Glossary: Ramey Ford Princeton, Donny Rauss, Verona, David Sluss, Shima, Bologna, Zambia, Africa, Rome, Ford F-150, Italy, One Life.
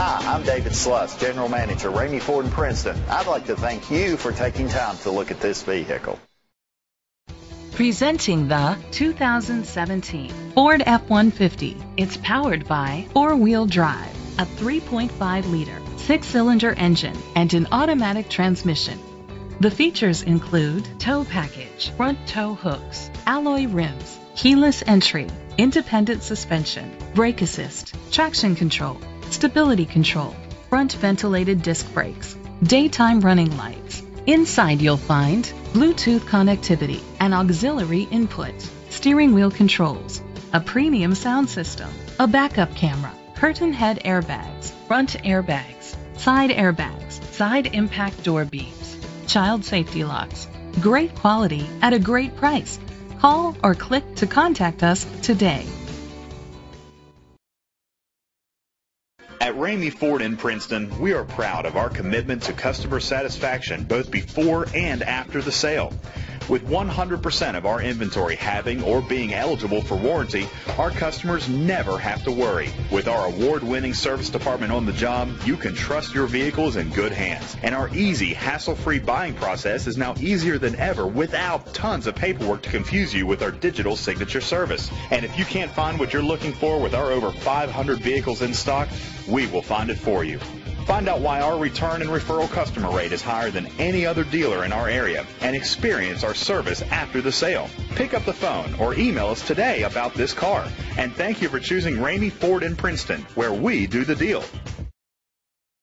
Hi, I'm David Sluss, General Manager, Ramey Ford in Princeton. I'd like to thank you for taking time to look at this vehicle. Presenting the 2017 Ford F-150. It's powered by four-wheel drive, a 3.5-liter, six-cylinder engine, and an automatic transmission. The features include tow package, front tow hooks, alloy rims, keyless entry, independent suspension, brake assist, traction control, stability control, front ventilated disc brakes, daytime running lights. Inside you'll find Bluetooth connectivity and auxiliary input, steering wheel controls, a premium sound system, a backup camera, curtain head airbags, front airbags, side impact door beams, child safety locks. Great quality at a great price. Call or click to contact us today. At Ramey Ford in Princeton, we are proud of our commitment to customer satisfaction both before and after the sale. With 100% of our inventory having or being eligible for warranty, our customers never have to worry. With our award-winning service department on the job, you can trust your vehicle is in good hands. And our easy, hassle-free buying process is now easier than ever without tons of paperwork to confuse you with our digital signature service. And if you can't find what you're looking for with our over 500 vehicles in stock, we will find it for you. Find out why our return and referral customer rate is higher than any other dealer in our area and experience our service after the sale. Pick up the phone or email us today about this car. And thank you for choosing Ramey Ford in Princeton, where we do the deal.